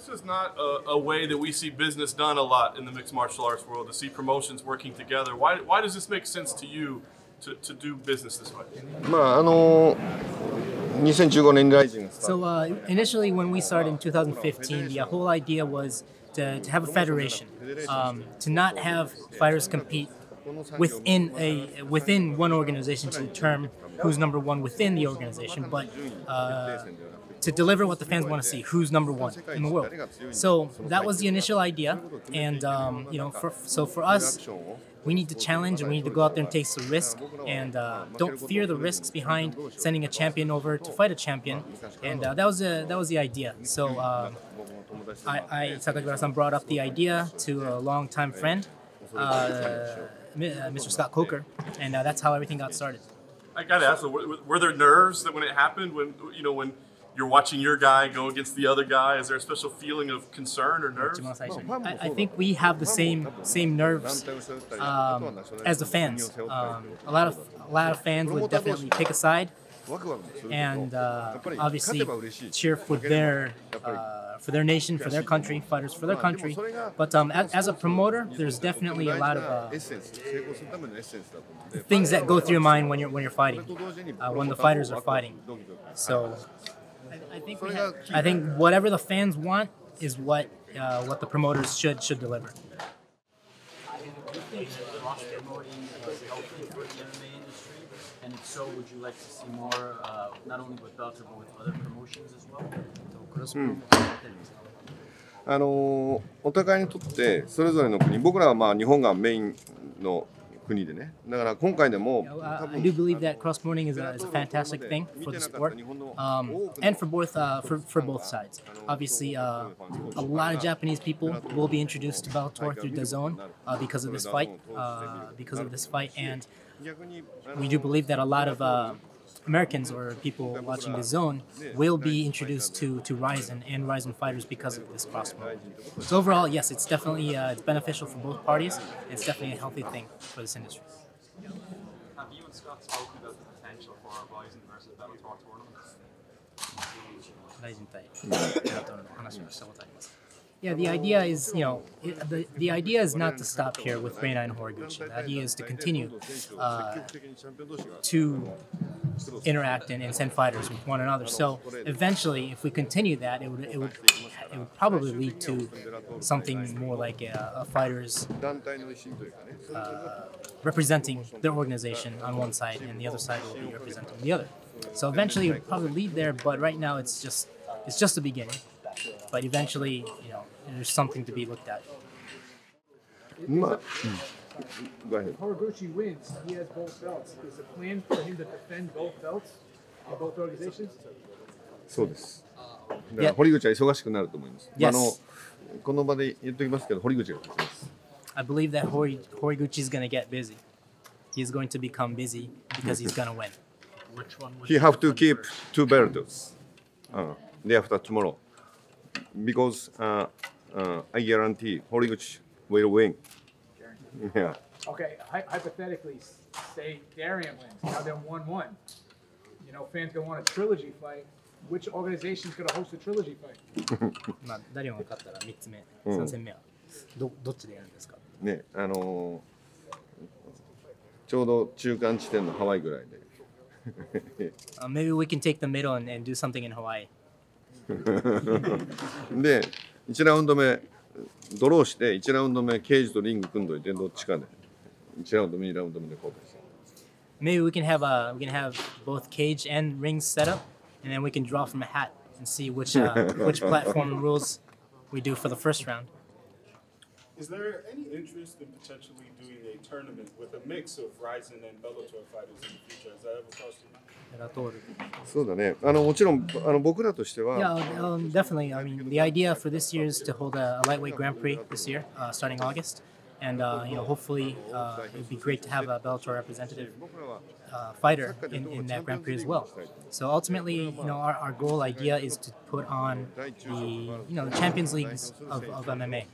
This is not a way that we see business done a lot in the mixed martial arts world, to see promotions working together. Why does this make sense to you to do business this way? So initially when we started in 2015, the whole idea was to have a federation, to not have fighters compete within one organization to determine who's number one within the organization, but to deliver what the fans want to see, who's number one in the world. So that was the initial idea, and you know, so for us, we need to challenge and we need to go out there and take some risk, and don't fear the risks behind sending a champion over to fight a champion, and that was the idea. So Sakakibara-san brought up the idea to a longtime friend, Mr. Scott Coker, and that's how everything got started. I gotta ask, were there nerves that when it happened, when you know when you're watching your guy go against the other guy, is there a special feeling of concern or nerves? I think we have the same nerves as the fans. A lot of fans would definitely pick a side and obviously cheer for their nation, for their country, fighters for their country. But as a promoter, there's definitely a lot of things that go through your mind when you're fighting, when the fighters are fighting. So I think whatever the fans want is what the promoters should deliver. And if so, would you like to see more, not only with Bellator, but with other promotions as well? I do believe that cross-promoting is a fantastic thing for the sport, and for both sides. Obviously, a lot of Japanese people will be introduced to Bellator through DAZN because of this fight, and we do believe that a lot of Americans or people watching DAZN will be introduced to Rizin and Rizin fighters because of this cross-promotion. So overall, yes, it's definitely it's beneficial for both parties. It's definitely a healthy thing for this industry. Have you and Scott spoken about the potential for a Rizin versus Bellator tournament? Yeah, the idea is, you know, the idea is not to stop here with Reina and Horiguchi. The idea is to continue to interact and send fighters with one another. So eventually, if we continue that, it would probably lead to something more like a fighters representing their organization on one side, and the other side will be representing the other. So eventually, it would probably lead there. But right now, it's just the beginning. But eventually, you know, there's something to be looked at. Go ahead. Horiguchi wins. He has both belts. Is it planned for him to defend both belts in both organizations? So this. Yeah. Yes. I believe that Horiguchi is going to get busy. He's going to become busy because he's going to win. Which one? He have to keep two belts. Day after tomorrow. Because I guarantee Horiguchi will win. Yeah. Okay, hypothetically, say Darian wins. Now they're 1-1. You know, fans gonna want a trilogy fight. Which organization's gonna host a trilogy fight? Maybe we can take the middle and do something in Hawaii. で、1ラウンド目ドローして、1ラウンド目ケージとリング組んどいて、どっちかで1ラウンド目2ラウンド目で交代して。 Maybe we can have both cage and rings set up, and then we can draw from a hat and see which platform rules we do for the first round. Is there any interest in potentially doing a tournament with a mix of Rizin and Bellator fighters in the future? Has that ever crossed your mind? Yeah, definitely. I mean, the idea for this year is to hold a lightweight Grand Prix this year, starting August, and you know, hopefully it would be great to have a Bellator representative fighter in that Grand Prix as well. So ultimately, you know, our goal idea is to put on the Champions Leagues of MMA.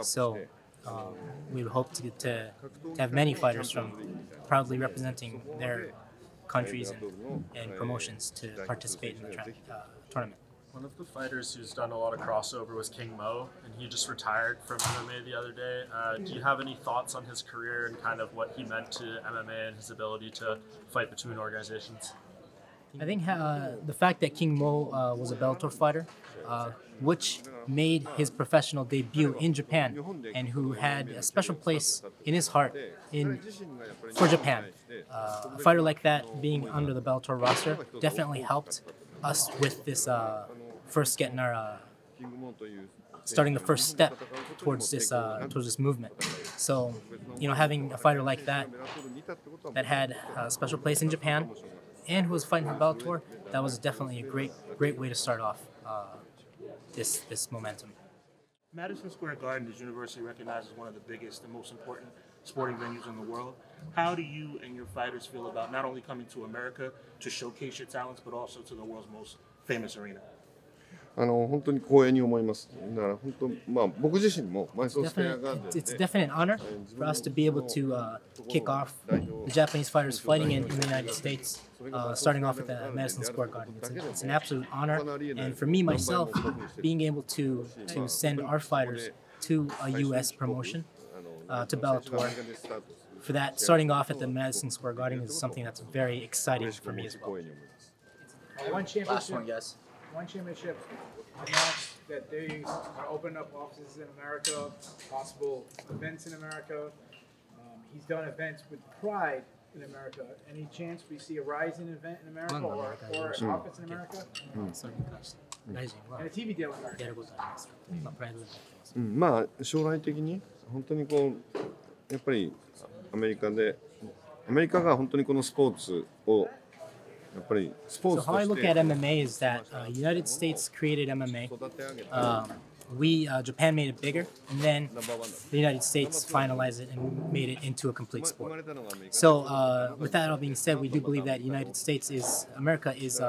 So we hope to have many fighters from proudly representing their countries and promotions to participate in the tournament. One of the fighters who's done a lot of crossover was King Mo, and he just retired from MMA the other day. Do you have any thoughts on his career and kind of what he meant to MMA and his ability to fight between organizations? I think the fact that King Mo was a Bellator fighter, which made his professional debut in Japan, and who had a special place in his heart for Japan. A fighter like that being under the Bellator roster definitely helped us with this first getting our starting the first step towards this movement. So, you know, having a fighter like that that had a special place in Japan and who was fighting for Bellator, that was definitely a great way to start off this momentum. Madison Square Garden is universally recognized as one of the biggest and most important sporting venues in the world. How do you and your fighters feel about not only coming to America to showcase your talents, but also to the world's most famous arena? It's definitely an honor for us to be able to kick off the Japanese fighters fighting in the United States, starting off at the Madison Square Garden. It's an absolute honor, and for me, myself, being able to send our fighters to a U.S. promotion, to Bellator, for that, starting off at the Madison Square Garden is something that's very exciting for me as well. One Championship announced that they are opening up offices in America, possible events in America. He's done events with Pride in America. Any chance we see a Rizin event in America or an office in America? And a TV deal in America. So how I look at MMA is that United States created MMA, Japan made it bigger, and then the United States finalized it and made it into a complete sport. So with that all being said, we do believe that America is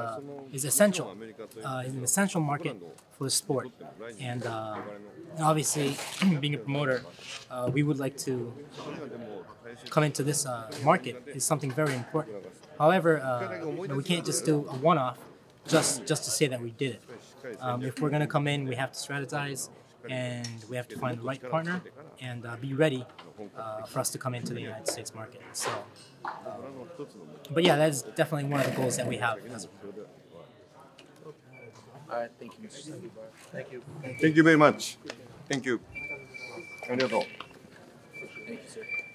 essential, is an essential market for the sport. And obviously, being a promoter, we would like to come into this market is something very important. However, you know, we can't just do a one-off just to say that we did it. If we're going to come in, we have to strategize, and we have to find the right partner and be ready for us to come into the United States market. So, but yeah, that is definitely one of the goals that we have. All right, thank you. Thank you. Thank you very much. Thank you. Thank you, sir.